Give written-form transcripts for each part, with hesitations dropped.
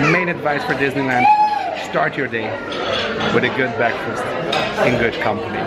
Main advice for Disneyland: start your day with a good breakfast in good company.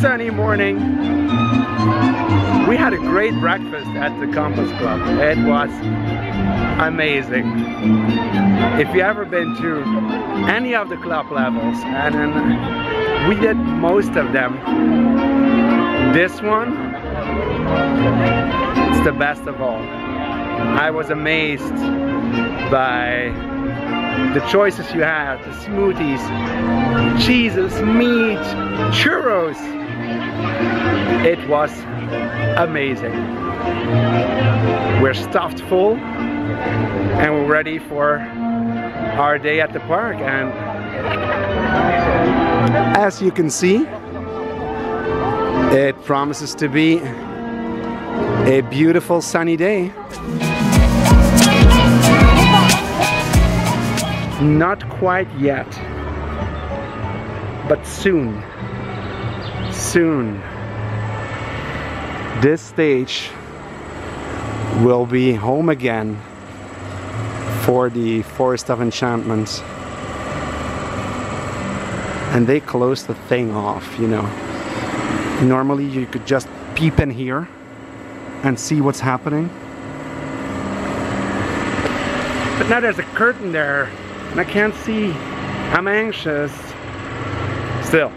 Sunny morning. We had a great breakfast at the Compass Club. It was amazing. If you ever been to any of the club levels, and we did most of them, this one, it's the best of all. I was amazed by the choices you had, the smoothies, cheeses, meat, churros. It was amazing. We're stuffed full and we're ready for our day at the park. And as you can see, it promises to be a beautiful sunny day. Not quite yet, but soon, soon, this stage will be home again for the Forest of Enchantments. And they closed the thing off, you know. Normally you could just peep in here and see what's happening. But now there's a curtain there. And I can't see. I'm anxious. Still,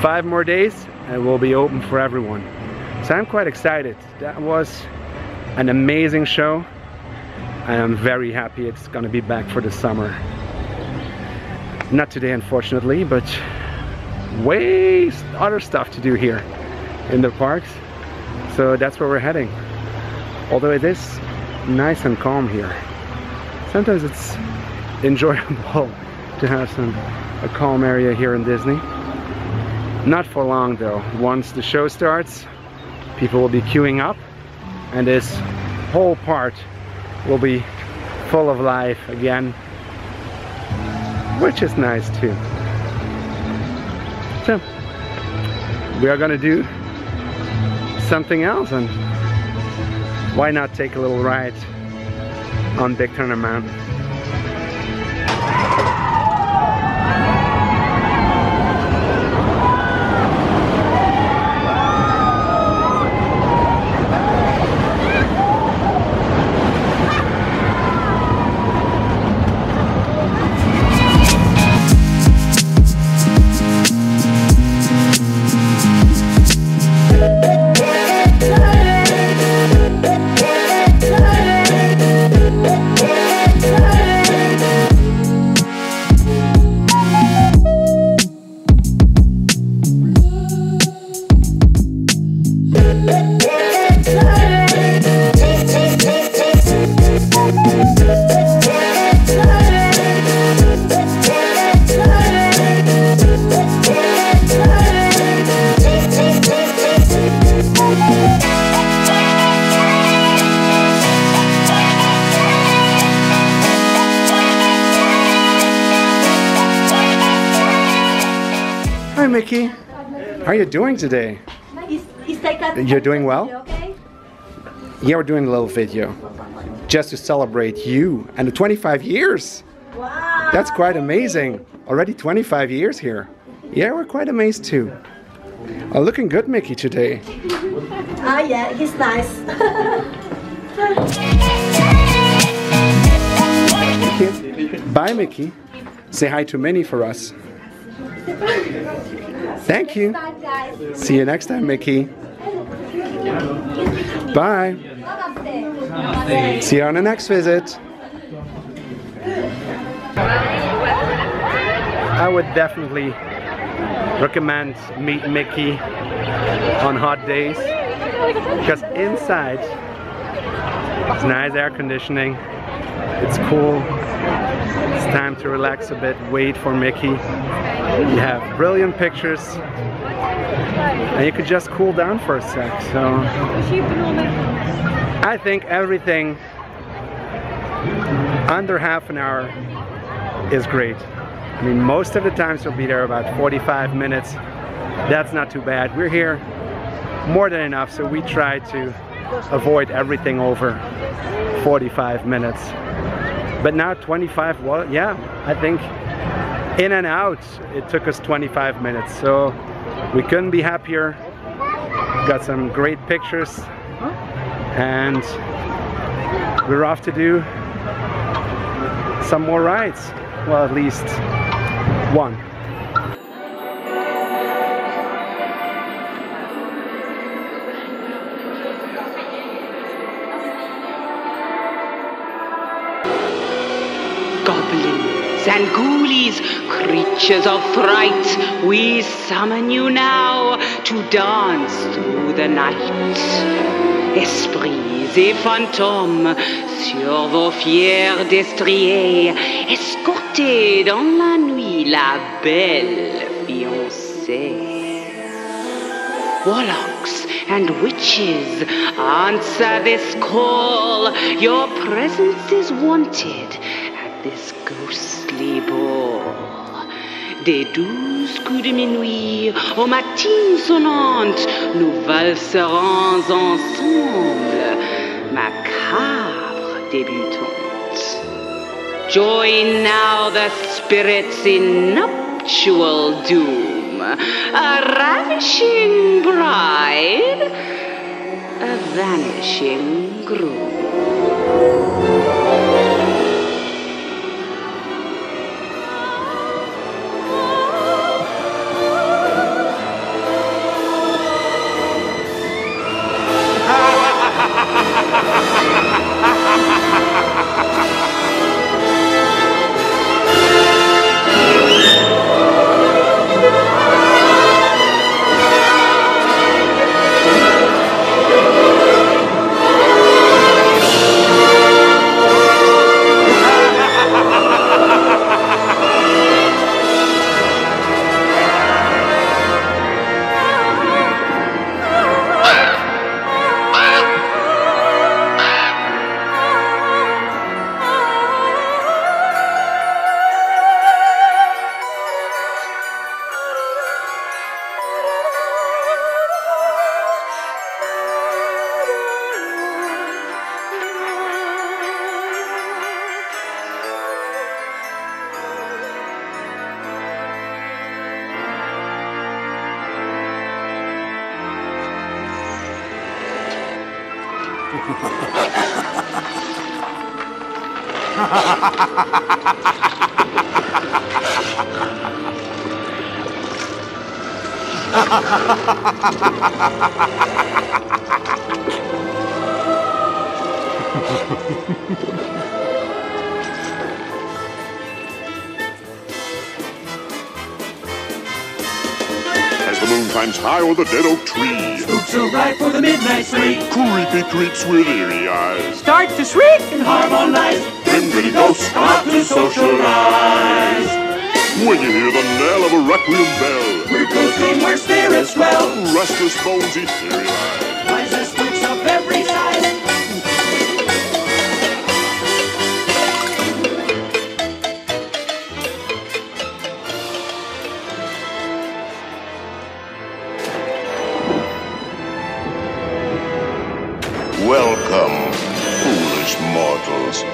5 more days and it will be open for everyone. So I'm quite excited. That was an amazing show. I am very happy it's gonna be back for the summer. Not today, unfortunately, but way other stuff to do here in the parks. So that's where we're heading. Although it is nice and calm here. Sometimes it's enjoyable to have a calm area here in Disney. Not for long though. Once the show starts, people will be queuing up and this whole part will be full of life again, which is nice too. So we are gonna do something else, and why not take a little ride on Big Thunder Mountain. Hi Mickey, how are you doing today? You're doing well? Yeah, we're doing a little video just to celebrate you and the 25 years. Wow! That's quite amazing. Already 25 years here. Yeah, we're quite amazed too. Oh, looking good, Mickey, today. Ah, yeah, he's nice. Mickey. Bye, Mickey. Say hi to Minnie for us. Thank you. See you next time, Mickey. Bye. See you on the next visit. I would definitely recommend meet Mickey on hot days, because inside it's nice air conditioning, it's cool, it's time to relax a bit, wait for Mickey. You have brilliant pictures and you could just cool down for a sec. So I think everything under half an hour is great. I mean, most of the times you'll be there about 45 minutes. That's not too bad. We're here more than enough, so we try to avoid everything over 45 minutes. But now 25, well, yeah, I think in and out, it took us 25 minutes. So we couldn't be happier. Got some great pictures. And we're off to do some more rides. Well, at least one. Goblins and ghoulies, creatures of fright, we summon you now to dance through the night. Esprits et fantômes, sur vos fiers destriers, escortez dans la nuit la belle fiancée. Warlocks and witches, answer this call. Your presence is wanted at this ghostly ball. Des 12 coups de minuit aux matines sonnantes, nous valserons ensemble, macabre débutante. Join now the spirits in nuptial doom, a ravishing bride, a vanishing groom. As the moon climbs high o'er the dead oak tree, spooks arrive for the midnight sleep. Creepy creeps with eerie eyes start to shriek and harmonize. Then pretty ghosts come out to socialize. When you hear the knell of a requiem bell, we're ghosts where spirits dwell. Restless bones etherealize, wisest spooks of every size. Welcome, foolish mortals.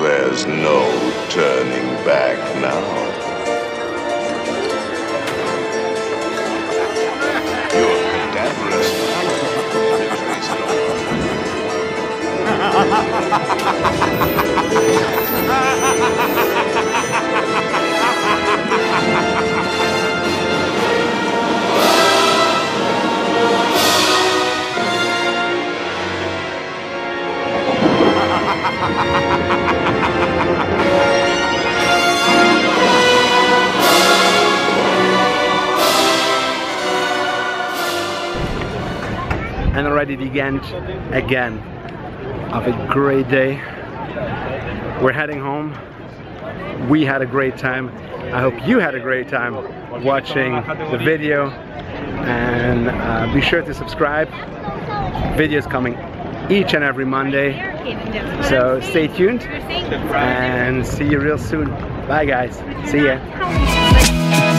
There's no turning back now. You're cadaverous. And already the end again of a great day. We're heading home. We had a great time. I hope you had a great time watching the video, and be sure to subscribe. Videos coming each and every Monday, so stay tuned and see you real soon. Bye guys, see ya.